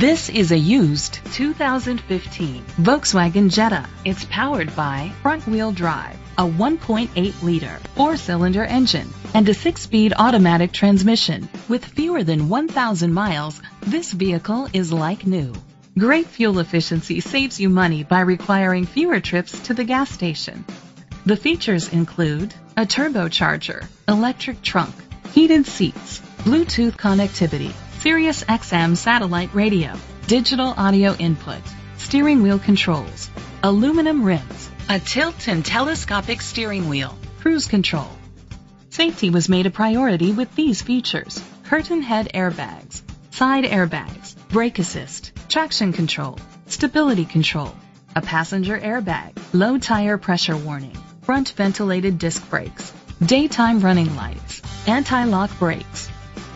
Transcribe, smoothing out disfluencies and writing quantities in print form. This is a used 2015 Volkswagen Jetta. It's powered by front-wheel drive, a 1.8-liter four-cylinder engine, and a six-speed automatic transmission. With fewer than 1,000 miles, this vehicle is like new. Great fuel efficiency saves you money by requiring fewer trips to the gas station. The features include a turbocharger, electric trunk, heated seats, Bluetooth connectivity, Sirius XM satellite radio, digital audio input, steering wheel controls, aluminum rims, a tilt and telescopic steering wheel, cruise control. Safety was made a priority with these features: curtain head airbags, side airbags, brake assist, traction control, stability control, a passenger airbag, low tire pressure warning, front ventilated disc brakes, daytime running lights, anti-lock brakes.